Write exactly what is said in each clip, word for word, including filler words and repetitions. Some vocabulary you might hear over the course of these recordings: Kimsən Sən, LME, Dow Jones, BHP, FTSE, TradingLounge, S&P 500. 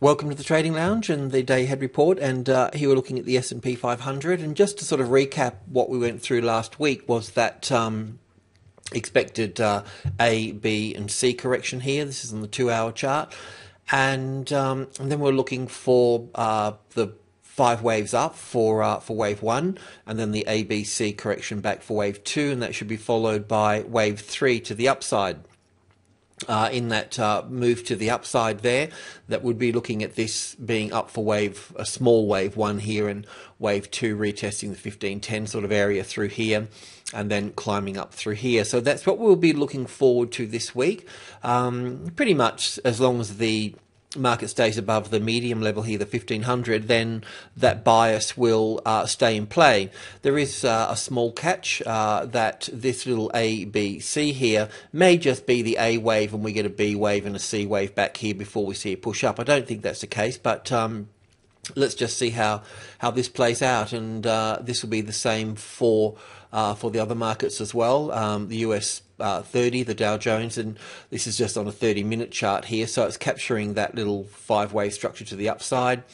Welcome to the Trading Lounge and the Day Ahead Report, and uh, here we're looking at the S and P five hundred, and just to sort of recap what we went through last week was that um, expected uh, A, B and C correction here. This is on the two hour chart, and, um, and then we're looking for uh, the five waves up for uh, for wave one, and then the A, B, C correction back for wave two, and that should be followed by wave three to the upside. Uh, in that uh, move to the upside there, that would be looking at this being up for wave, a small wave one here, and wave two retesting the fifteen ten sort of area through here, and then climbing up through here. So that's what we'll be looking forward to this week. Um, pretty much as long as the market stays above the medium level here, the fifteen hundred, then that bias will uh, stay in play. There is uh, a small catch uh, that this little A, B, C here may just be the A wave, and we get a B wave and a C wave back here before we see it push up. I don't think that's the case, but um, let's just see how how this plays out, and uh, this will be the same for uh, for the other markets as well. Um, the U S Uh, thirty, the Dow Jones, and this is just on a thirty minute chart here, so it's capturing that little five wave structure to the upside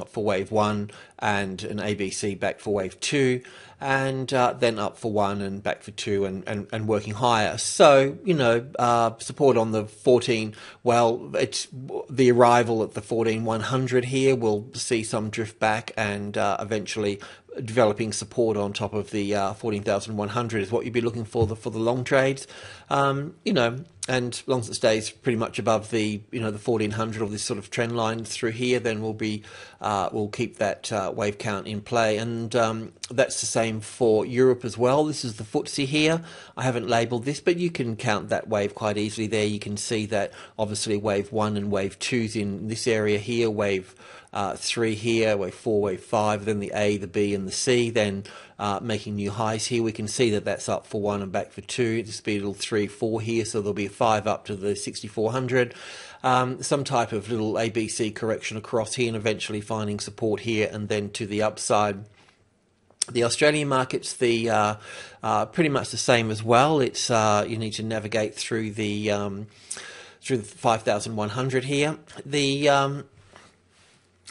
up for wave one, and an A B C back for wave two, and uh, then up for one and back for two, and, and, and working higher. So, you know, uh, support on the fourteen, well, it's the arrival at the fourteen one hundred here, we'll see some drift back, and uh, eventually developing support on top of the uh, fourteen thousand one hundred is what you'd be looking for the, for the long trades, um, you know, and as long as it stays pretty much above the, you know, the fourteen hundred or this sort of trend line through here, then we'll be, uh, we'll keep that uh, wave count in play, and um, that's the same for Europe as well. This is the F T S E here. I haven't labelled this, but you can count that wave quite easily there. You can see that obviously wave one and wave two's in this area here, wave Uh, three here, wave four, wave five, then the A, the B and the C, then uh, making new highs here. We can see that that's up for one and back for two. This will be a little three, four here, so there'll be a five up to the sixty-four hundred. Um, some type of little A B C correction across here, and eventually finding support here and then to the upside. The Australian market's the uh, uh, pretty much the same as well. It's uh, you need to navigate through the um, through the five thousand one hundred here. The um,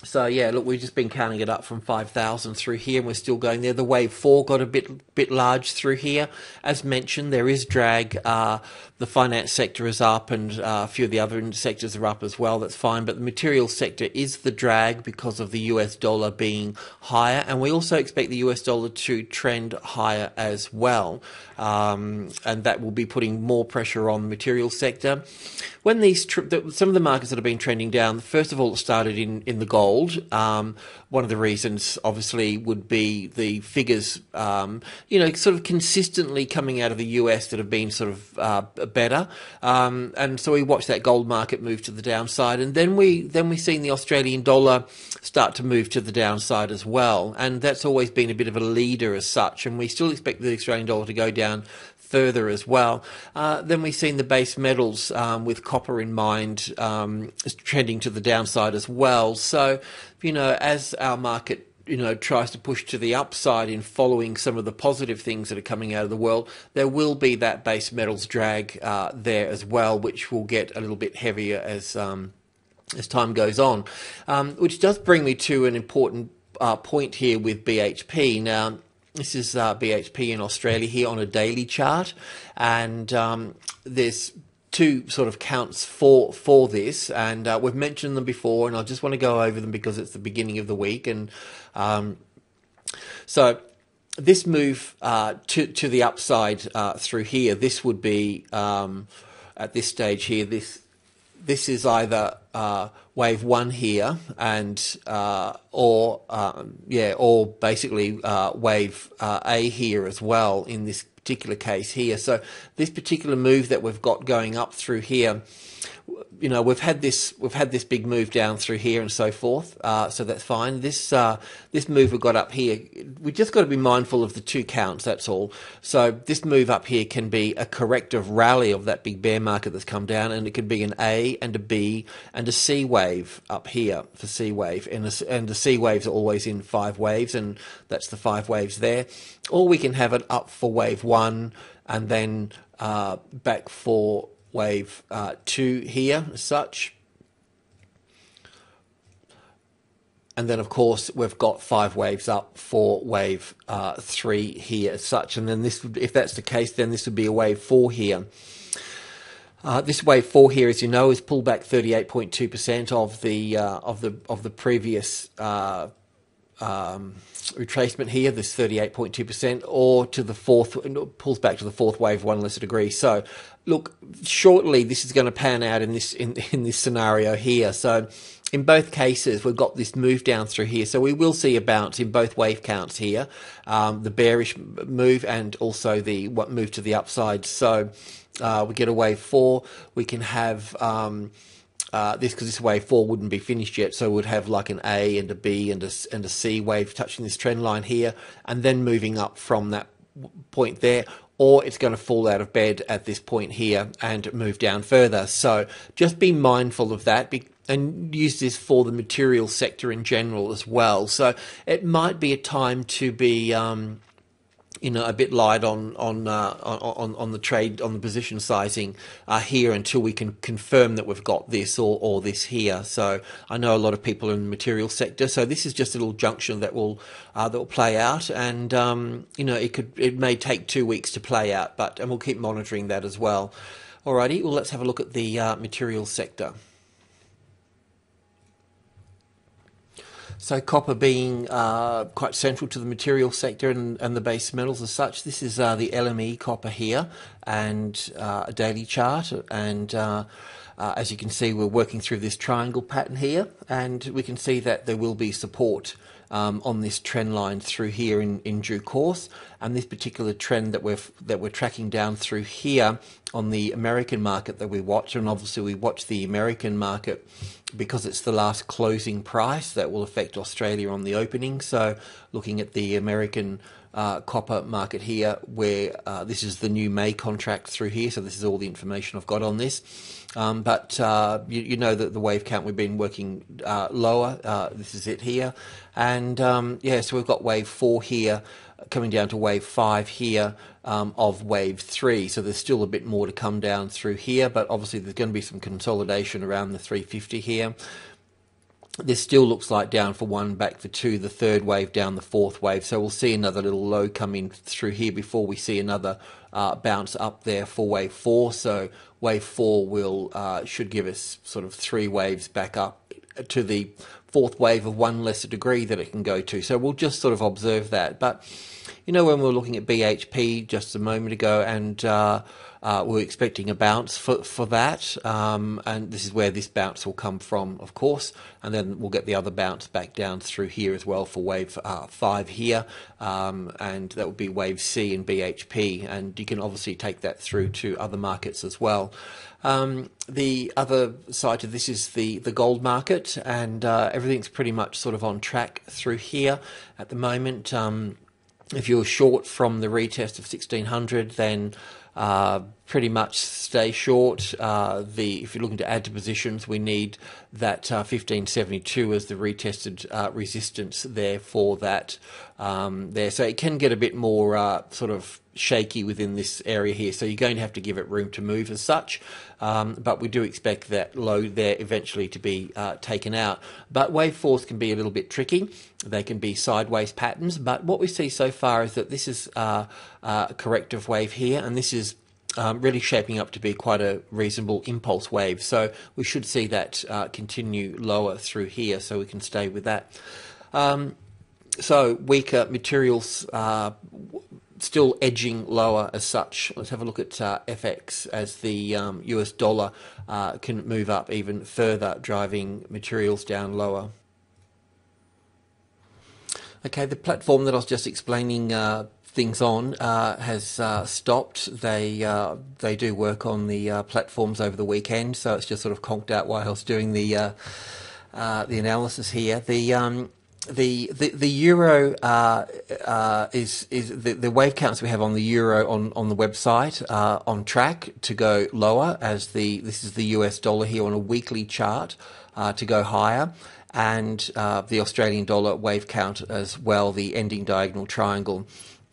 So yeah, look, we've just been counting it up from five thousand through here, and we're still going there. The wave four got a bit bit large through here. As mentioned, there is drag. Uh, the finance sector is up, and uh, a few of the other sectors are up as well. That's fine, but the materials sector is the drag because of the U S dollar being higher, and we also expect the U S dollar to trend higher as well, um, and that will be putting more pressure on the materials sector. When these tri the, some of the markets that have been trending down, first of all, it started in in the gold. Um, one of the reasons obviously would be the figures, um, you know, sort of consistently coming out of the U S that have been sort of uh, better, um, and so we watched that gold market move to the downside, and then we then we've seen the Australian dollar start to move to the downside as well, and that's always been a bit of a leader as such, and we still expect the Australian dollar to go down further as well. Uh, then we've seen the base metals, um, with copper in mind, um, trending to the downside as well. So, you know, as our market, you know, tries to push to the upside in following some of the positive things that are coming out of the world, there will be that base metals drag uh, there as well, which will get a little bit heavier as um, as time goes on. Um, which does bring me to an important uh, point here with B H P. Now, this is uh, B H P in Australia here on a daily chart, and um, there's two sort of counts for for this, and uh, we've mentioned them before, and I just want to go over them because it's the beginning of the week, and um, so this move uh, to to the upside uh, through here, this would be um, at this stage here. This this is either uh, wave one here, and uh, or um, yeah, or basically uh, wave uh, A here as well in this particular case here. So this particular move that we've got going up through here, you know, we've had this we've had this big move down through here and so forth, uh, so that's fine. This uh, this move we've got up here, we just got to be mindful of the two counts, that's all. So this move up here can be a corrective rally of that big bear market that's come down, and it could be an A and a B and a C wave up here for C wave, and a, and the C waves are always in five waves, and that's the five waves there. Or we can have it up for wave one, and then uh, back for wave uh, two here as such, And then, of course, we've got five waves up for wave uh, three here as such. And then this, if that's the case, then this would be a wave four here. Uh, this wave four here, as you know, is pulled back thirty-eight point two percent of the uh, of the of the previous uh, um, retracement here. This thirty-eight point two percent, or to the fourth, pulls back to the fourth wave one lesser degree. So, look, shortly this is going to pan out in this in in this scenario here. So, in both cases, we've got this move down through here. So we will see a bounce in both wave counts here, um, the bearish move and also the what move to the upside. So uh, we get a wave four. We can have um, uh, this, because this wave four wouldn't be finished yet. So we'd have like an A and a B and a, and a C wave touching this trend line here and then moving up from that point there. Or it's going to fall out of bed at this point here and move down further. So just be mindful of that, and use this for the material sector in general as well. So it might be a time to be, um, you know, a bit light on on uh, on on the trade, on the position sizing uh, here until we can confirm that we've got this or or this here. So I know a lot of people in the material sector. So this is just a little junction that will uh, that will play out, and um, you know, it could it may take two weeks to play out, but and we'll keep monitoring that as well. Alrighty, well, let's have a look at the uh, material sector. So copper being uh, quite central to the material sector and, and the base metals as such. This is uh, the L M E copper here, and uh, a daily chart. And uh, uh, as you can see, we're working through this triangle pattern here, and we can see that there will be support um, on this trend line through here in, in due course. And this particular trend that we're that we're tracking down through here on the American market that we watch, and obviously we watch the American market because it's the last closing price that will affect Australia on the opening. So looking at the American uh, copper market here, where uh, this is the new May contract through here. So this is all the information I've got on this. Um, but uh, you, you know that the wave count, we've been working uh, lower. Uh, this is it here. And um, yeah, so we've got wave four here, coming down to wave five here um, of wave three. So there's still a bit more to come down through here, but obviously there's going to be some consolidation around the three fifty here. This still looks like down for one, back for two, the third wave down, the fourth wave. So we'll see another little low come in through here before we see another uh, bounce up there for wave four. So wave four will uh, should give us sort of three waves back up to the fourth wave of one lesser degree that it can go to. So we'll just sort of observe that. But you know, when we were looking at B H P just a moment ago, and uh, uh, we we're expecting a bounce for, for that, um, and this is where this bounce will come from, of course, and then we'll get the other bounce back down through here as well for wave uh, five here, um, and that would be wave C in B H P, and you can obviously take that through to other markets as well. Um, the other side to this is the, the gold market, and uh, everything's pretty much sort of on track through here at the moment. Um, if you're short from the retest of sixteen hundred, then uh, pretty much stay short. Uh, the if you're looking to add to positions, we need that uh, fifteen seventy-two as the retested uh, resistance there for that um, there. So it can get a bit more uh, sort of shaky within this area here, so you're going to have to give it room to move as such, um, but we do expect that low there eventually to be uh, taken out. But wave fours can be a little bit tricky. They can be sideways patterns, but what we see so far is that this is uh, uh, a corrective wave here, and this is Um, really shaping up to be quite a reasonable impulse wave. So we should see that uh, continue lower through here, so we can stay with that. Um, so weaker materials uh, still edging lower as such. Let's have a look at uh, F X as the um, U S dollar uh, can move up even further, driving materials down lower. Okay, the platform that I was just explaining uh, things on uh, has uh, stopped. They uh, they do work on the uh, platforms over the weekend, so it's just sort of conked out while I was doing the uh, uh, the analysis here. The um, the the the euro uh, uh, is is the, the wave counts we have on the euro on on the website uh, on track to go lower, as the this is the U S dollar here on a weekly chart uh, to go higher. And uh, the Australian dollar wave count as well, the ending diagonal triangle.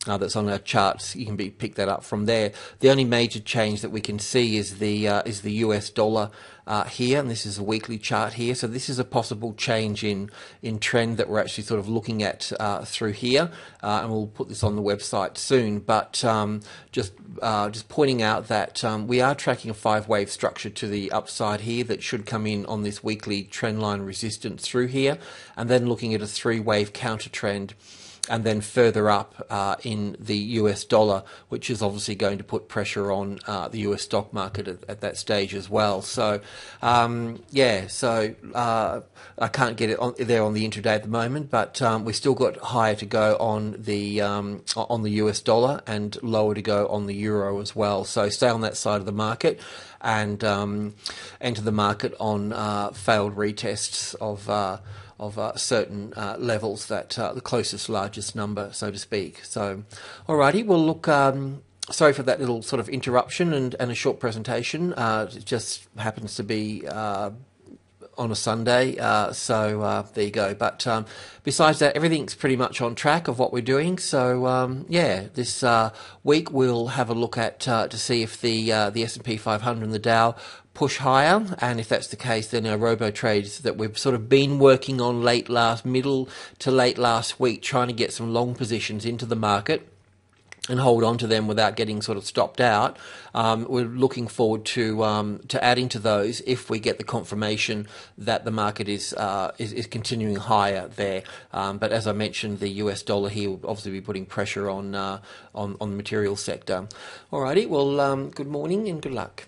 Uh, that's on our charts. You can be, pick that up from there. The only major change that we can see is the uh, is the U S dollar uh, here, and this is a weekly chart here. So this is a possible change in in trend that we're actually sort of looking at uh, through here, uh, and we'll put this on the website soon. But um, just uh, just pointing out that um, we are tracking a five-wave structure to the upside here that should come in on this weekly trend line resistance through here, and then looking at a three-wave counter trend. And then further up uh, in the U S dollar, which is obviously going to put pressure on uh, the U S stock market at, at that stage as well. So, um, yeah, so uh, I can't get it on, there on the intraday at the moment, but um, we've still got higher to go on the um, on the U S dollar and lower to go on the euro as well. So stay on that side of the market and um, enter the market on uh, failed retests of. Uh, of uh, certain uh, levels, that uh, the closest largest number, so to speak. So, alrighty, we'll look, um, sorry for that little sort of interruption and, and a short presentation. Uh, it just happens to be uh, on a Sunday, uh, so uh, there you go. But um, besides that, everything's pretty much on track of what we're doing. So um, yeah, this uh, week we'll have a look at uh, to see if the uh, the S and P five hundred and the Dow push higher, and if that's the case, then our robo trades that we've sort of been working on late last, middle to late last week, trying to get some long positions into the market and hold on to them without getting sort of stopped out. Um, we're looking forward to um, to adding to those if we get the confirmation that the market is uh, is, is continuing higher there. Um, but as I mentioned, the U S dollar here will obviously be putting pressure on uh, on on the material sector. Alrighty, well, um, good morning and good luck.